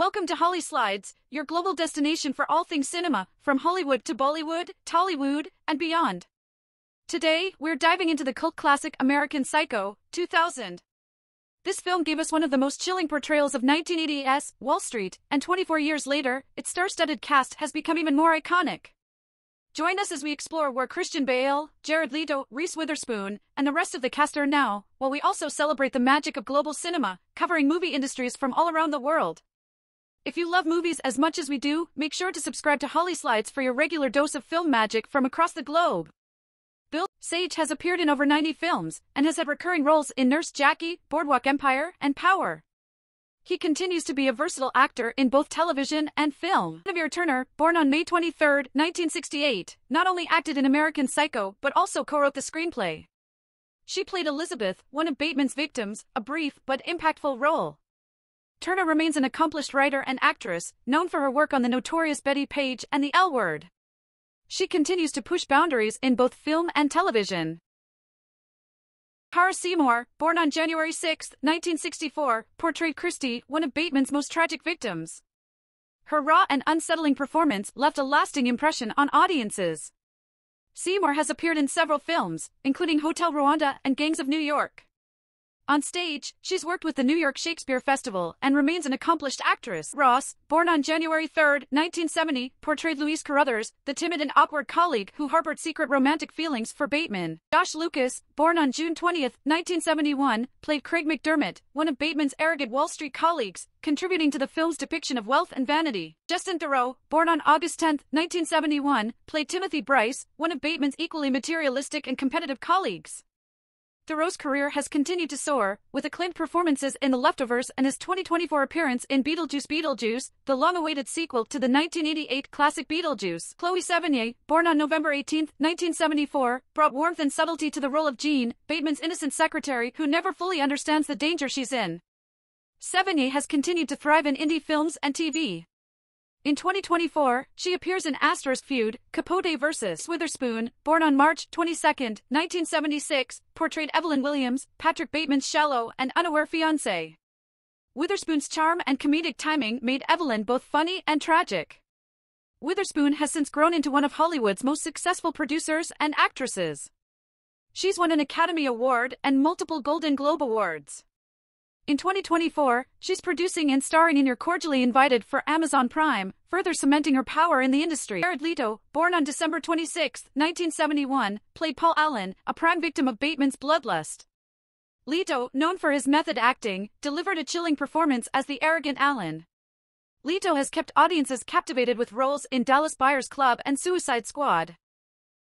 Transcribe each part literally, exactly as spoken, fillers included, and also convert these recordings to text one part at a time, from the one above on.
Welcome to Holly Slides, your global destination for all things cinema, from Hollywood to Bollywood, Tollywood, and beyond. Today, we're diving into the cult classic American Psycho, two thousand. This film gave us one of the most chilling portrayals of nineteen eighties Wall Street, and twenty-four years later, its star-studded cast has become even more iconic. Join us as we explore where Christian Bale, Jared Leto, Reese Witherspoon, and the rest of the cast are now, while we also celebrate the magic of global cinema, covering movie industries from all around the world. If you love movies as much as we do, make sure to subscribe to Holly Slides for your regular dose of film magic from across the globe. Bill Sage has appeared in over ninety films, and has had recurring roles in Nurse Jackie, Boardwalk Empire, and Power. He continues to be a versatile actor in both television and film. Xavier Turner, born on May twenty-third, nineteen sixty-eight, not only acted in American Psycho but also co-wrote the screenplay. She played Elizabeth, one of Bateman's victims, a brief but impactful role. Turner remains an accomplished writer and actress, known for her work on the notorious Betty Page and The L Word. She continues to push boundaries in both film and television. Cara Seymour, born on January sixth, nineteen sixty-four, portrayed Christie, one of Bateman's most tragic victims. Her raw and unsettling performance left a lasting impression on audiences. Seymour has appeared in several films, including Hotel Rwanda and Gangs of New York. On stage, she's worked with the New York Shakespeare Festival and remains an accomplished actress. Ross, born on January third, nineteen seventy, portrayed Louise Carruthers, the timid and awkward colleague who harbored secret romantic feelings for Bateman. Josh Lucas, born on June twentieth, nineteen seventy-one, played Craig McDermott, one of Bateman's arrogant Wall Street colleagues, contributing to the film's depiction of wealth and vanity. Justin Thoreau, born on August tenth, nineteen seventy-one, played Timothy Bryce, one of Bateman's equally materialistic and competitive colleagues. Thoreau's career has continued to soar, with acclaimed performances in The Leftovers and his twenty twenty-four appearance in Beetlejuice Beetlejuice, the long-awaited sequel to the nineteen eighty-eight classic Beetlejuice. Chloe Sevigny, born on November eighteenth, nineteen seventy-four, brought warmth and subtlety to the role of Jean, Bateman's innocent secretary who never fully understands the danger she's in. Sevigny has continued to thrive in indie films and T V. In twenty twenty-four, she appears in Asterisk Feud, Capote versus. Witherspoon, born on March twenty-second, nineteen seventy-six, portrayed Evelyn Williams, Patrick Bateman's shallow and unaware fiancé. Witherspoon's charm and comedic timing made Evelyn both funny and tragic. Witherspoon has since grown into one of Hollywood's most successful producers and actresses. She's won an Academy Award and multiple Golden Globe Awards. In twenty twenty-four, she's producing and starring in You're Cordially Invited for Amazon Prime, further cementing her power in the industry. Jared Leto, born on December twenty-sixth, nineteen seventy-one, played Paul Allen, a prime victim of Bateman's bloodlust. Leto, known for his method acting, delivered a chilling performance as the arrogant Allen. Leto has kept audiences captivated with roles in Dallas Buyers Club and Suicide Squad.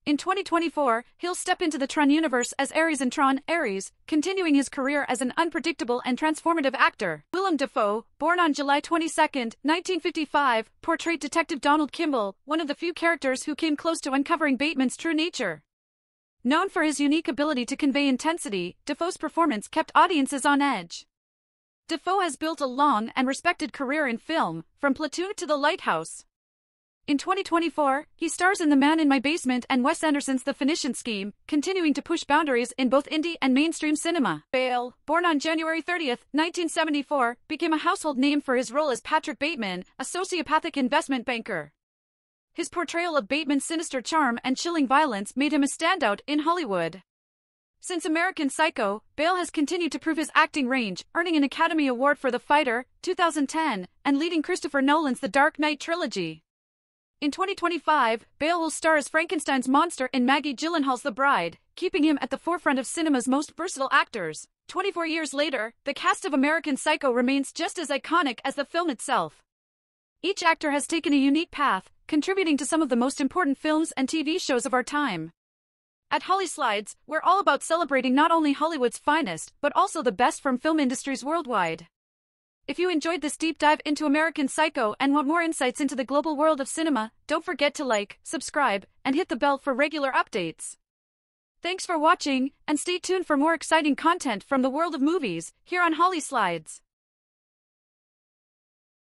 In twenty twenty-four, he'll step into the Tron universe as Ares in Tron, Ares, continuing his career as an unpredictable and transformative actor. Willem Dafoe, born on July twenty-second, nineteen fifty-five, portrayed Detective Donald Kimball, one of the few characters who came close to uncovering Bateman's true nature. Known for his unique ability to convey intensity, Dafoe's performance kept audiences on edge. Dafoe has built a long and respected career in film, from Platoon to The Lighthouse. In twenty twenty-four, he stars in The Man in My Basement and Wes Anderson's The Phoenician Scheme, continuing to push boundaries in both indie and mainstream cinema. Bale, born on January thirtieth, nineteen seventy-four, became a household name for his role as Patrick Bateman, a sociopathic investment banker. His portrayal of Bateman's sinister charm and chilling violence made him a standout in Hollywood. Since American Psycho, Bale has continued to prove his acting range, earning an Academy Award for The Fighter, two thousand ten, and leading Christopher Nolan's The Dark Knight trilogy. In twenty twenty-five, Bale will star as Frankenstein's monster in Maggie Gyllenhaal's The Bride, keeping him at the forefront of cinema's most versatile actors. twenty-four years later, the cast of American Psycho remains just as iconic as the film itself. Each actor has taken a unique path, contributing to some of the most important films and T V shows of our time. At Holly Slides, we're all about celebrating not only Hollywood's finest, but also the best from film industries worldwide. If you enjoyed this deep dive into American Psycho and want more insights into the global world of cinema, don't forget to like, subscribe, and hit the bell for regular updates. Thanks for watching, and stay tuned for more exciting content from the world of movies, here on Holly Slides.